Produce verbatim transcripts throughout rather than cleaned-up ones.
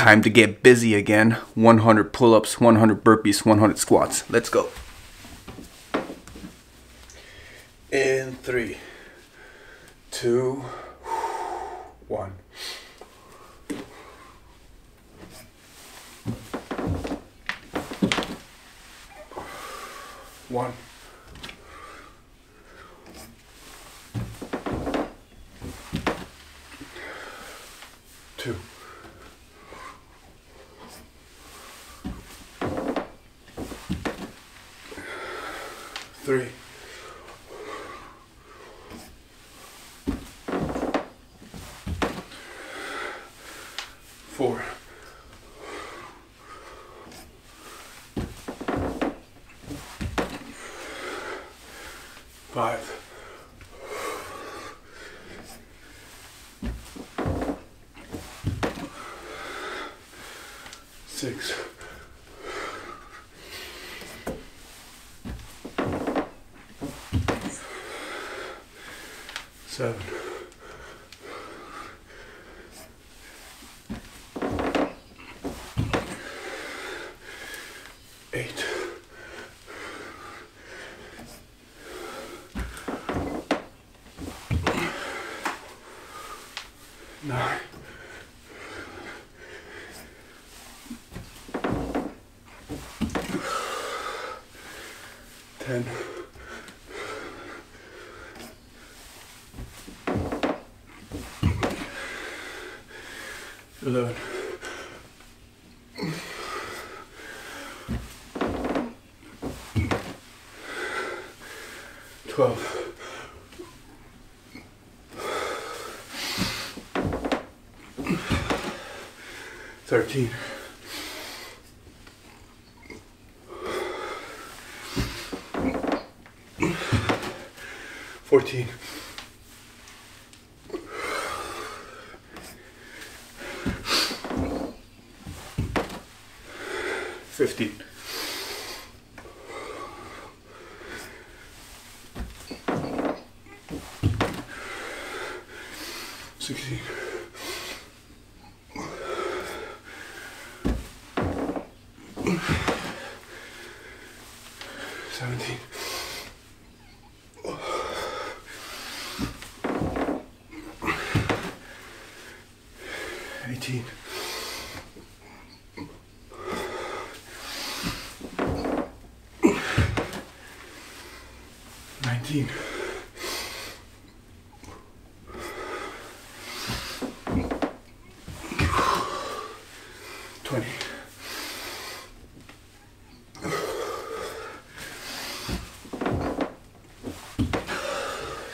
Time to get busy again. one hundred pull-ups, one hundred burpees, one hundred squats. Let's go. In three, two, one. One. Two. Three. Four. Five. Six. Seven. Eight. Nine. Ten. Eleven. Twelve. Thirteen. Fourteen. Fifteen. Sixteen. Seventeen. Eighteen. Nineteen. Twenty.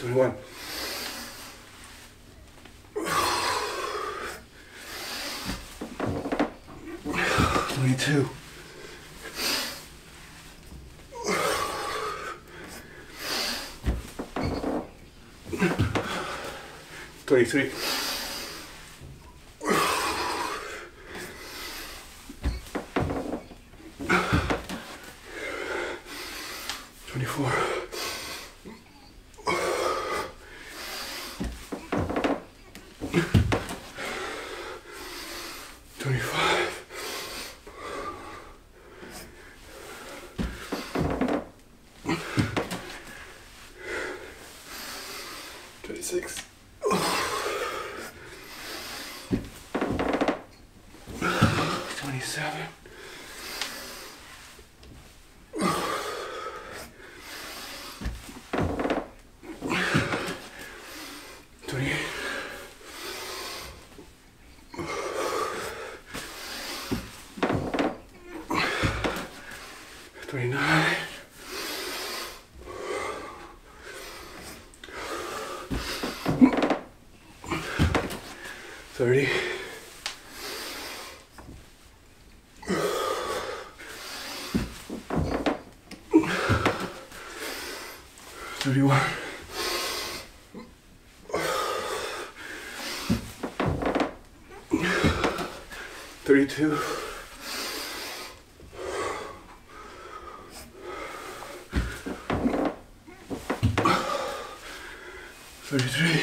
Twenty-one. Twenty-two. Twenty-three. Twenty-four. Twenty-five. Twenty-six. Twenty-seven. Twenty-nine. Thirty. Thirty-one. Thirty-two. Thirty-three.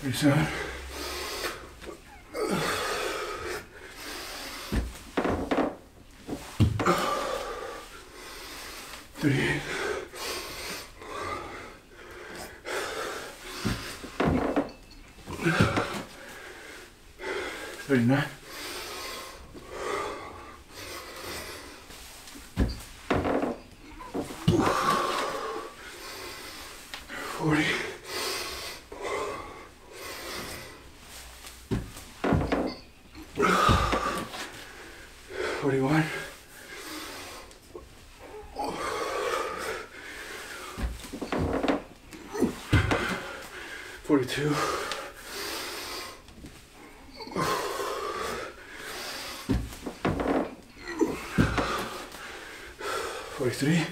It's uh, three. thirty-nine. forty. forty-one. forty-two. forty-three.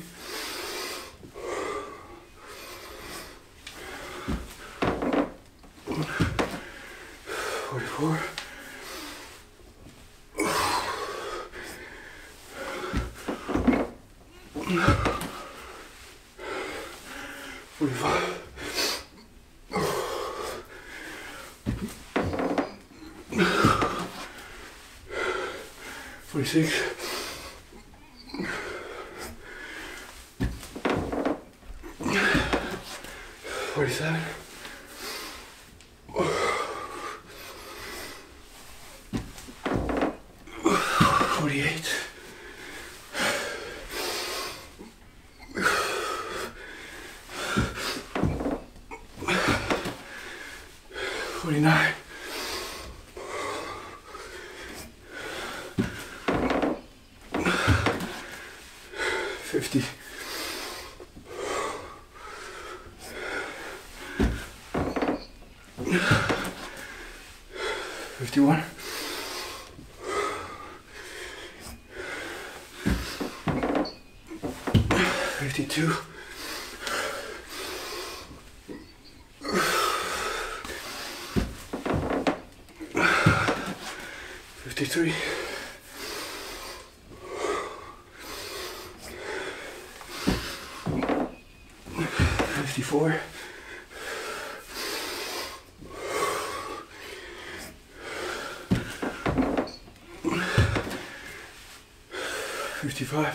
forty-four. forty-five. forty-six. forty-seven. forty-eight. forty-nine. fifty. fifty-one. fifty-two. fifty-three. fifty-four. fifty-five.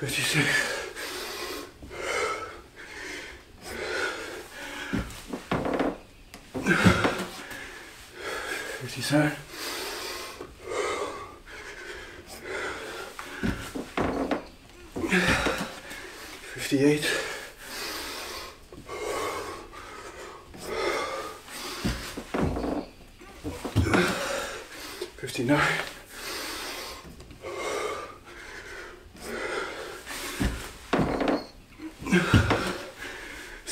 fifty-six. fifty-seven. fifty-eight. fifty-nine.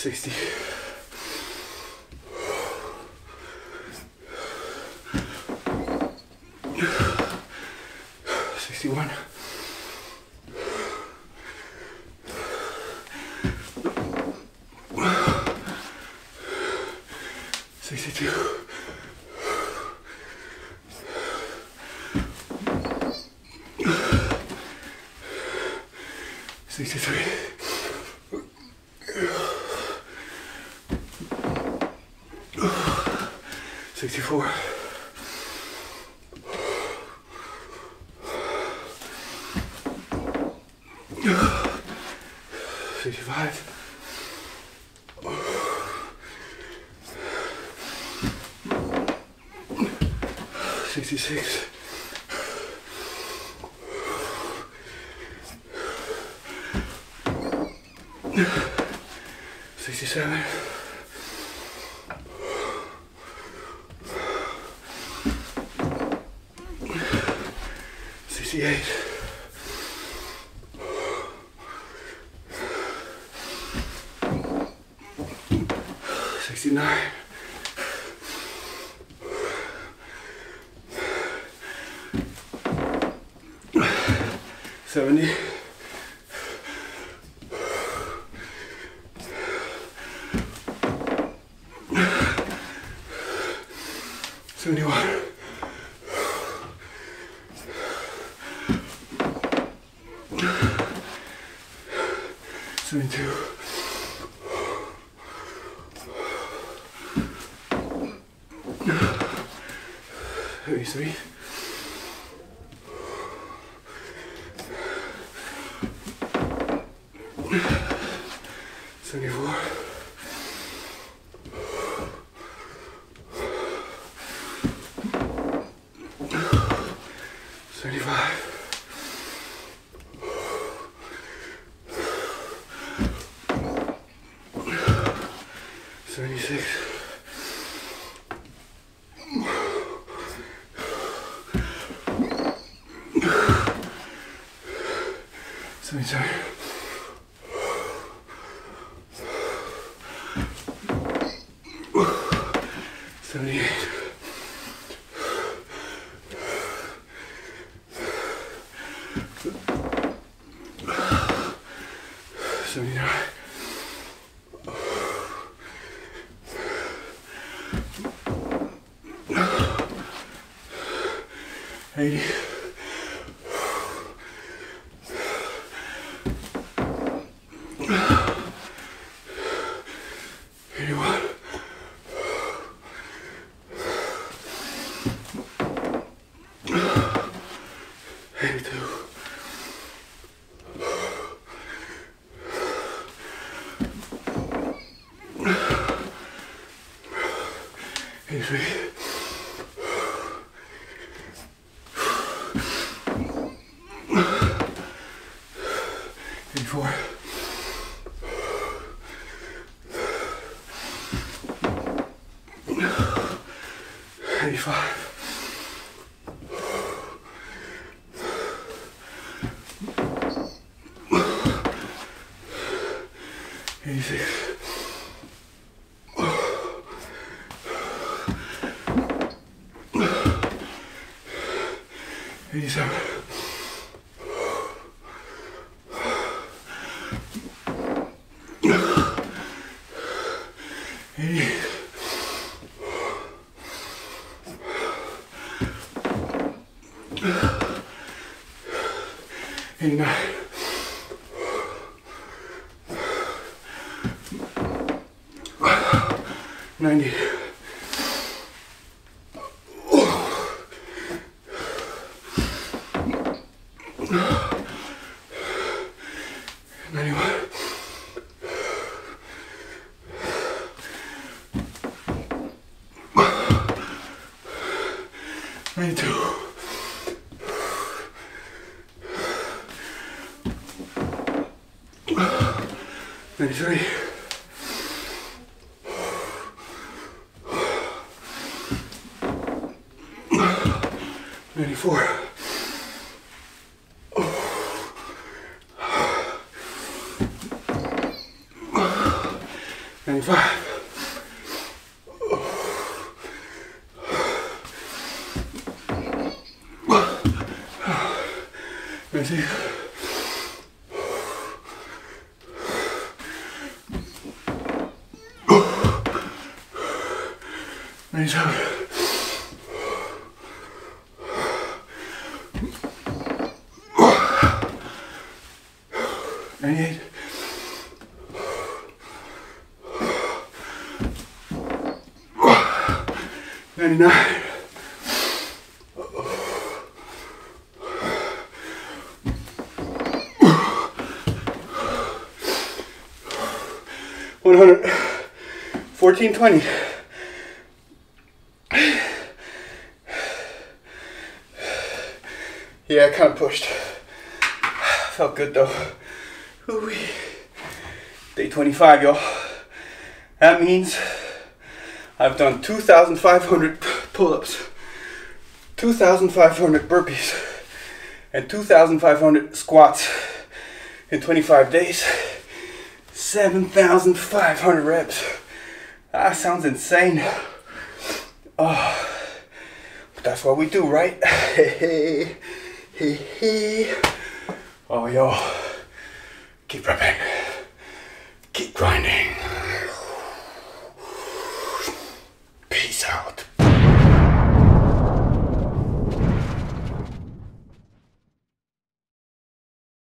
sixty. sixty-one. sixty-two. sixty-three. sixty-four. sixty-five. sixty-six. sixty-seven. sixty-eight. sixty-nine. seventy. seventy-one. me too. That used to be. seventy-four. seventy-five. seventy-six, seventy-seven, seventy-eight, seventy-nine. eighty. eighty-one. eighty-two. eighty-three. eighty-four. eighty-five. eighty-six. eighty-seven. eighty-eight. eighty-nine. ninety. ninety-one. ninety-two. ninety-three. ninety-four. ninety-five. ninety-six. ninety-seven. ninety-eight. ninety-nine. one hundred. fourteen twenty. Yeah, I kind of pushed. Felt good though. Ooh-wee. day twenty-five, y'all. That means I've done two thousand five hundred pull-ups, two thousand five hundred burpees, and two thousand five hundred squats in twenty-five days. seven thousand five hundred reps. That sounds insane. Oh, but that's what we do, right? Hey, hey, hey. Oh, yo. Keep repping. Keep grinding. Peace out.